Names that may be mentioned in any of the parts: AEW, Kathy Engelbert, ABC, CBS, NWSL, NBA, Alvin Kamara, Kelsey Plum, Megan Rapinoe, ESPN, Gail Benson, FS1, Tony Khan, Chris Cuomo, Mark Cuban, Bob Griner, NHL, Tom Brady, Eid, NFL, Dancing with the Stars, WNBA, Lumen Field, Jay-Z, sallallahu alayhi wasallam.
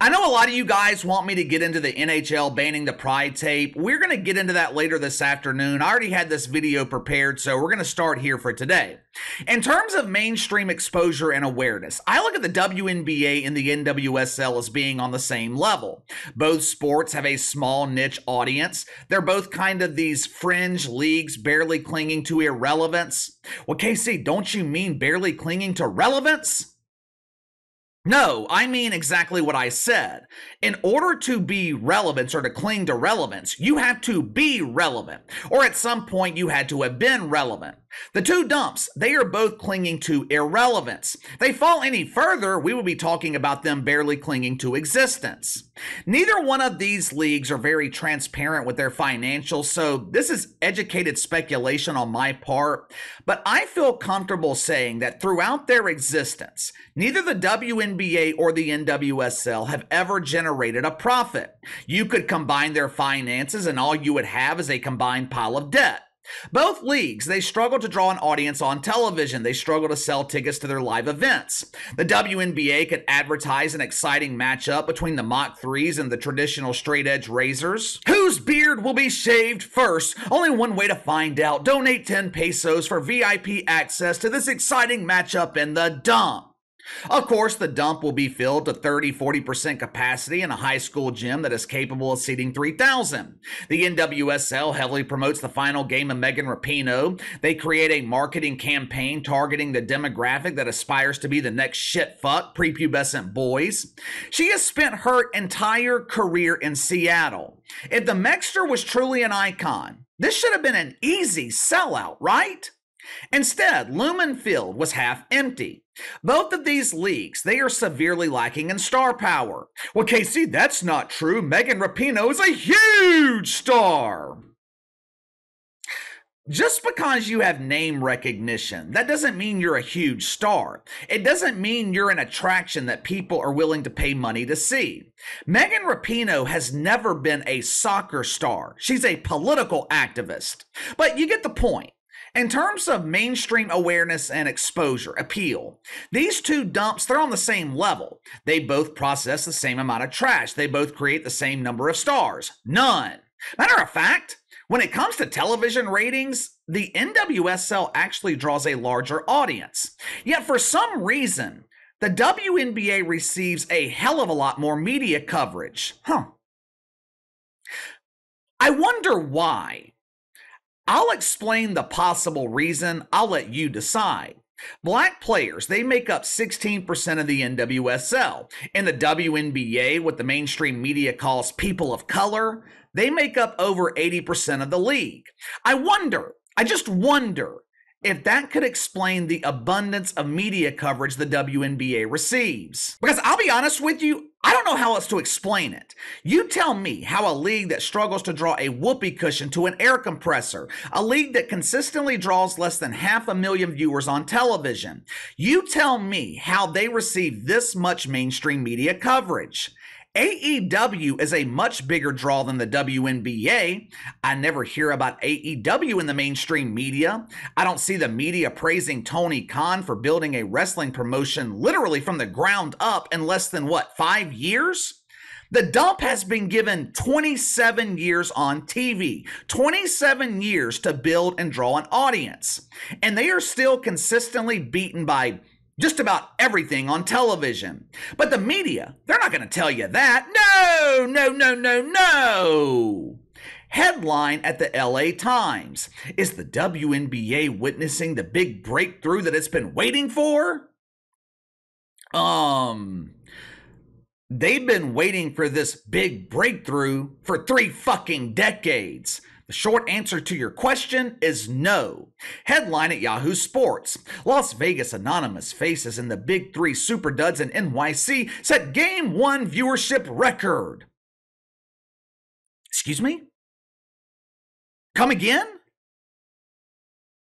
I know a lot of you guys want me to get into the NHL banning the pride tape. We're going to get into that later this afternoon. I already had this video prepared, so we're going to start here for today. In terms of mainstream exposure and awareness, I look at the WNBA and the NWSL as being on the same level. Both sports have a small niche audience. They're both kind of these fringe leagues barely clinging to irrelevance. Well, KC, don't you mean barely clinging to relevance? No, I mean exactly what I said. In order to be relevant or to cling to relevance, you have to be relevant, or at some point you had to have been relevant. The two dumps, they are both clinging to irrelevance. They fall any further, we will be talking about them barely clinging to existence. Neither one of these leagues are very transparent with their financials, so this is educated speculation on my part, but I feel comfortable saying that throughout their existence, neither the WNBA or the NWSL have ever generated a profit. You could combine their finances and all you would have is a combined pile of debt. Both leagues, they struggle to draw an audience on television. They struggle to sell tickets to their live events. The WNBA could advertise an exciting matchup between the Mach 3s and the traditional straight-edge razors. Whose beard will be shaved first? Only one way to find out. Donate 10 pesos for VIP access to this exciting matchup in the dump. Of course, the dump will be filled to 30-40% capacity in a high school gym that is capable of seating 3,000. The NWSL heavily promotes the final game of Megan Rapinoe. They create a marketing campaign targeting the demographic that aspires to be the next shitfuck prepubescent boys. She has spent her entire career in Seattle. If the Mexter was truly an icon, this should have been an easy sellout, right? Instead, Lumen Field was half empty. Both of these leagues, they are severely lacking in star power. Well, KC, that's not true. Megan Rapinoe is a huge star. Just because you have name recognition, that doesn't mean you're a huge star. It doesn't mean you're an attraction that people are willing to pay money to see. Megan Rapinoe has never been a soccer star. She's a political activist. But you get the point. In terms of mainstream awareness and exposure, appeal, these two dumps, they're on the same level. They both process the same amount of trash. They both create the same number of stars. None. Matter of fact, when it comes to television ratings, the NWSL actually draws a larger audience. Yet for some reason, the WNBA receives a hell of a lot more media coverage. I wonder why. I'll explain the possible reason. I'll let you decide. Black players, they make up 16% of the NWSL. In the WNBA, what the mainstream media calls people of color, they make up over 80% of the league. I just wonder if that could explain the abundance of media coverage the WNBA receives. Because I'll be honest with you, I don't know how else to explain it. You tell me how a league that struggles to draw a whoopee cushion to an air compressor, a league that consistently draws less than 500,000 viewers on television, you tell me how they receive this much mainstream media coverage. AEW is a much bigger draw than the WNBA. I never hear about AEW in the mainstream media. I don't see the media praising Tony Khan for building a wrestling promotion literally from the ground up in less than, 5 years? The dump has been given 27 years on TV, 27 years to build and draw an audience, and they are still consistently beaten by just about everything on television. But the media, they're not going to tell you that. No. Headline at the LA Times. Is the WNBA witnessing the big breakthrough that it's been waiting for? They've been waiting for this big breakthrough for 3 fucking decades. The short answer to your question is no. Headline at Yahoo Sports. Las Vegas Anonymous faces in the Big Three Super Duds in NYC set Game 1 viewership record. Excuse me? Come again?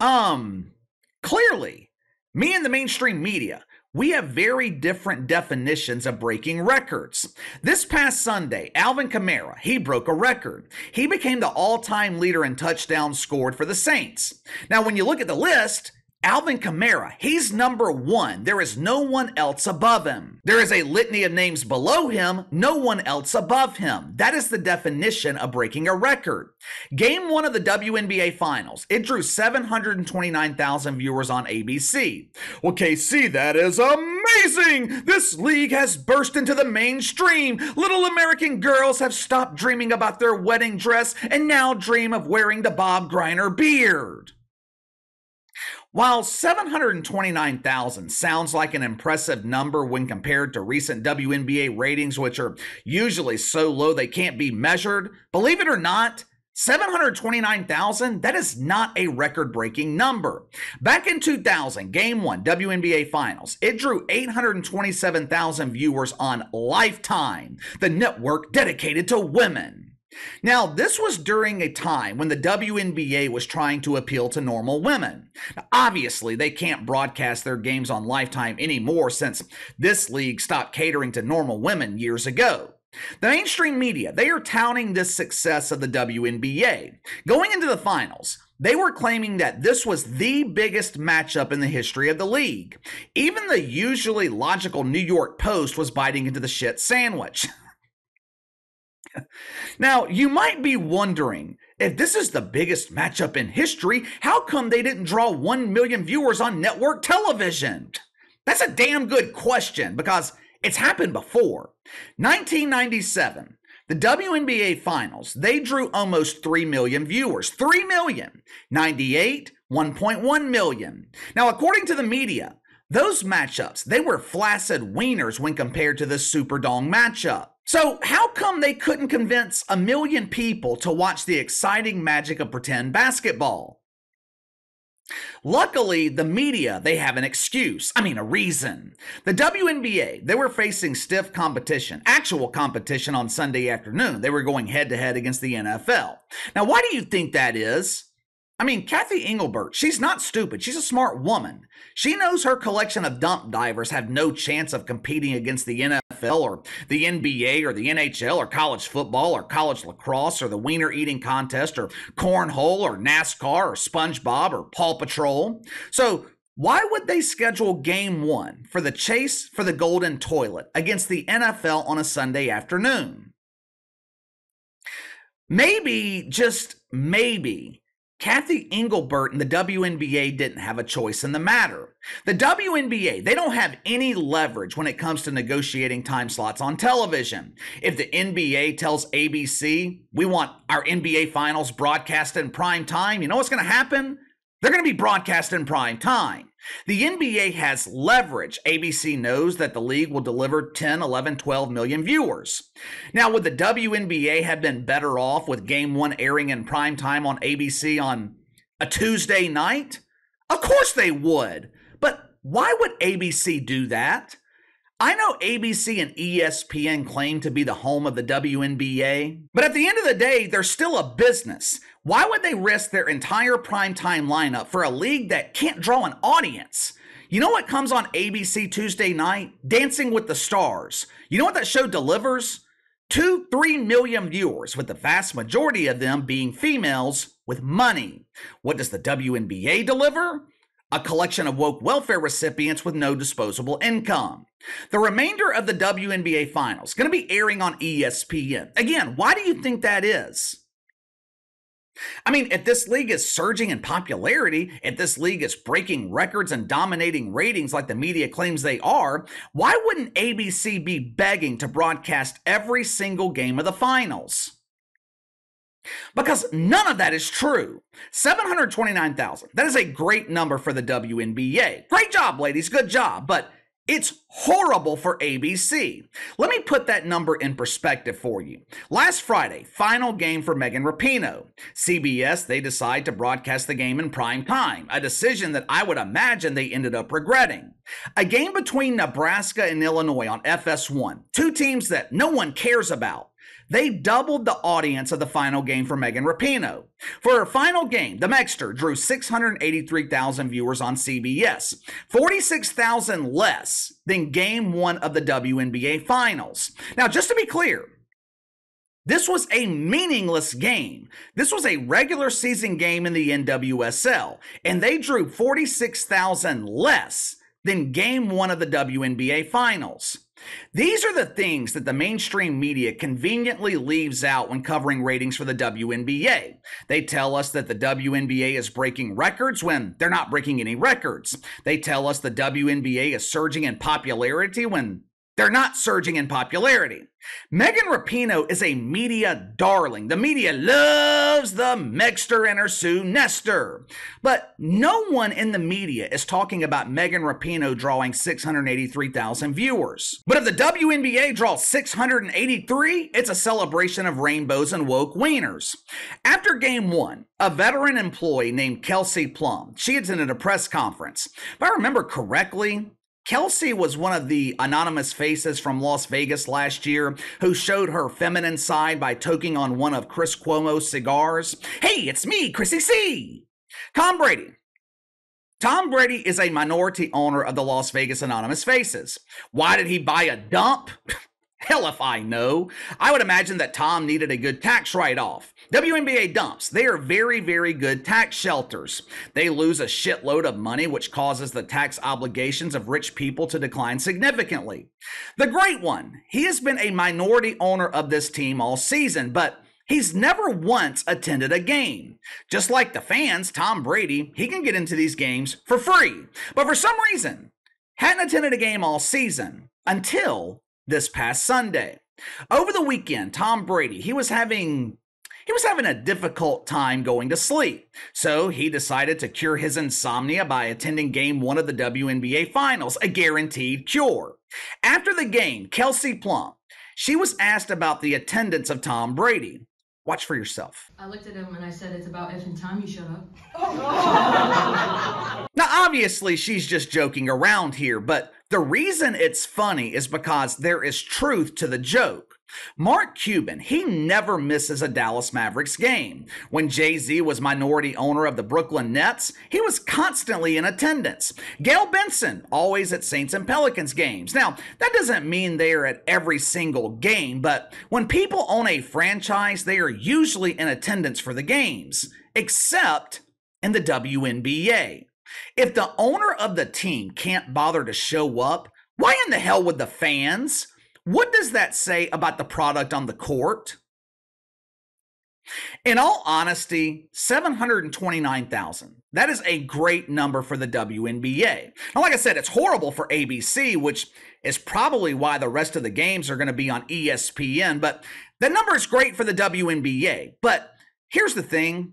Clearly, me and the mainstream media, we have very different definitions of breaking records. This past Sunday, Alvin Kamara, he broke a record. He became the all-time leader in touchdowns scored for the Saints. Now, when you look at the list, Alvin Kamara, he's number one. There is no one else above him. There is a litany of names below him, no one else above him. That is the definition of breaking a record. Game one of the WNBA Finals, it drew 729,000 viewers on ABC. Well, KC, that is amazing! This league has burst into the mainstream. Little American girls have stopped dreaming about their wedding dress and now dream of wearing the Bob Griner beard. While 729,000 sounds like an impressive number when compared to recent WNBA ratings, which are usually so low they can't be measured, believe it or not, 729,000, that is not a record-breaking number. Back in 2000, Game 1, WNBA Finals, it drew 827,000 viewers on Lifetime, the network dedicated to women. Now, this was during a time when the WNBA was trying to appeal to normal women. Now, obviously, they can't broadcast their games on Lifetime anymore since this league stopped catering to normal women years ago. The mainstream media, they are touting this success of the WNBA. Going into the finals, they were claiming that this was the biggest matchup in the history of the league. Even the usually logical New York Post was biting into the shit sandwich. Now, you might be wondering, if this is the biggest matchup in history, how come they didn't draw 1 million viewers on network television? That's a damn good question because it's happened before. 1997, the WNBA Finals, they drew almost 3 million viewers. 3 million. 98, 1.1 million. Now, according to the media, those matchups, they were flaccid wieners when compared to the Superdong matchup. So how come they couldn't convince a million people to watch the exciting magic of pretend basketball? Luckily, the media, they have an excuse. I mean, a reason. The WNBA, they were facing stiff competition, actual competition on Sunday afternoon. They were going head-to-head against the NFL. Now, why do you think that is? I mean, Kathy Engelbert, she's not stupid. She's a smart woman. She knows her collection of dump divers have no chance of competing against the NFL or the NBA or the NHL or college football or college lacrosse or the wiener eating contest or cornhole or NASCAR or SpongeBob or Paw Patrol. So why would they schedule game one for the chase for the golden toilet against the NFL on a Sunday afternoon? Maybe, just maybe, Kathy Engelbert and the WNBA didn't have a choice in the matter. The WNBA, they don't have any leverage when it comes to negotiating time slots on television. If the NBA tells ABC, we want our NBA Finals broadcast in prime time, you know what's going to happen? They're going to be broadcast in prime time. The NBA has leverage. ABC knows that the league will deliver 10, 11, 12 million viewers. Now, would the WNBA have been better off with Game 1 airing in prime time on ABC on a Tuesday night? Of course they would. But why would ABC do that? I know ABC and ESPN claim to be the home of the WNBA, but at the end of the day, they're still a business. Why would they risk their entire primetime lineup for a league that can't draw an audience? You know what comes on ABC Tuesday night? Dancing with the Stars. You know what that show delivers? 2-3 million viewers, with the vast majority of them being females with money. What does the WNBA deliver? A collection of woke welfare recipients with no disposable income. The remainder of the WNBA Finals going to be airing on ESPN. Again, why do you think that is? I mean, if this league is surging in popularity, if this league is breaking records and dominating ratings like the media claims they are, why wouldn't ABC be begging to broadcast every single game of the finals? Because none of that is true. 729,000, that is a great number for the WNBA. Great job, ladies, good job, but it's horrible for ABC. Let me put that number in perspective for you. Last Friday, final game for Megan Rapinoe. CBS, they decide to broadcast the game in prime time, a decision that I would imagine they ended up regretting. A game between Nebraska and Illinois on FS1, two teams that no one cares about. They doubled the audience of the final game for Megan Rapinoe. For her final game, the Megster drew 683,000 viewers on CBS, 46,000 less than Game 1 of the WNBA Finals. Now, just to be clear, This was a meaningless game. This was a regular season game in the NWSL, and they drew 46,000 less than game one of the WNBA finals. These are the things that the mainstream media conveniently leaves out when covering ratings for the WNBA. They tell us that the WNBA is breaking records when they're not breaking any records. They tell us the WNBA is surging in popularity when they're not surging in popularity. Megan Rapinoe is a media darling. The media loves the Megster and her Sue Nester. But no one in the media is talking about Megan Rapinoe drawing 683,000 viewers. But if the WNBA draws 683, it's a celebration of rainbows and woke wieners. After game one, a veteran employee named Kelsey Plum, she attended a press conference. If I remember correctly, Kelsey was one of the anonymous faces from Las Vegas last year who showed her feminine side by toking on one of Chris Cuomo's cigars. Hey, it's me, Chrissy C. Tom Brady. Tom Brady is a minority owner of the Las Vegas Anonymous Faces. Why did he buy a dump? Hell if I know. I would imagine that Tom needed a good tax write-off. WNBA dumps, they are very, very good tax shelters. They lose a shitload of money, which causes the tax obligations of rich people to decline significantly. The great one, he has been a minority owner of this team all season, but he's never once attended a game. Just like the fans, Tom Brady, he can get into these games for free. But for some reason, hadn't attended a game all season until this past Sunday. Over the weekend, Tom Brady, he was having a difficult time going to sleep. So he decided to cure his insomnia by attending game one of the WNBA finals, a guaranteed cure. After the game, Kelsey Plum, she was asked about the attendance of Tom Brady. Watch for yourself. I looked at him and I said, it's about effing time you shut up. Oh. Now, obviously, she's just joking around here, but the reason it's funny is because there is truth to the joke. Mark Cuban, he never misses a Dallas Mavericks game. When Jay-Z was minority owner of the Brooklyn Nets, he was constantly in attendance. Gail Benson, always at Saints and Pelicans games. Now, that doesn't mean they are at every single game, but when people own a franchise, they are usually in attendance for the games, except in the WNBA. If the owner of the team can't bother to show up, why in the hell would the fans? What does that say about the product on the court? In all honesty, 729,000. That is a great number for the WNBA. Now, like I said, it's horrible for ABC, which is probably why the rest of the games are going to be on ESPN, but the number is great for the WNBA. But here's the thing.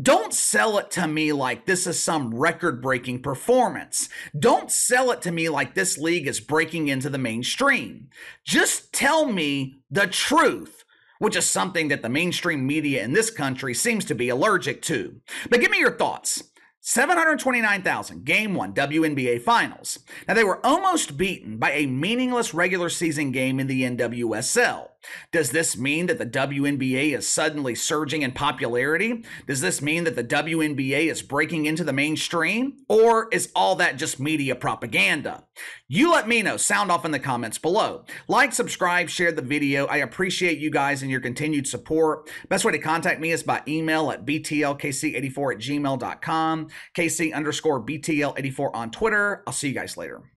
Don't sell it to me like this is some record-breaking performance. Don't sell it to me like this league is breaking into the mainstream. Just tell me the truth, which is something that the mainstream media in this country seems to be allergic to. But give me your thoughts. 729,000, game one, WNBA finals. Now, they were almost beaten by a meaningless regular season game in the NWSL. Does this mean that the WNBA is suddenly surging in popularity? Does this mean that the WNBA is breaking into the mainstream? Or is all that just media propaganda? You let me know. Sound off in the comments below. Like, subscribe, share the video. I appreciate you guys and your continued support. Best way to contact me is by email at btlkc84@gmail.com. KC_BTL84 on Twitter. I'll see you guys later.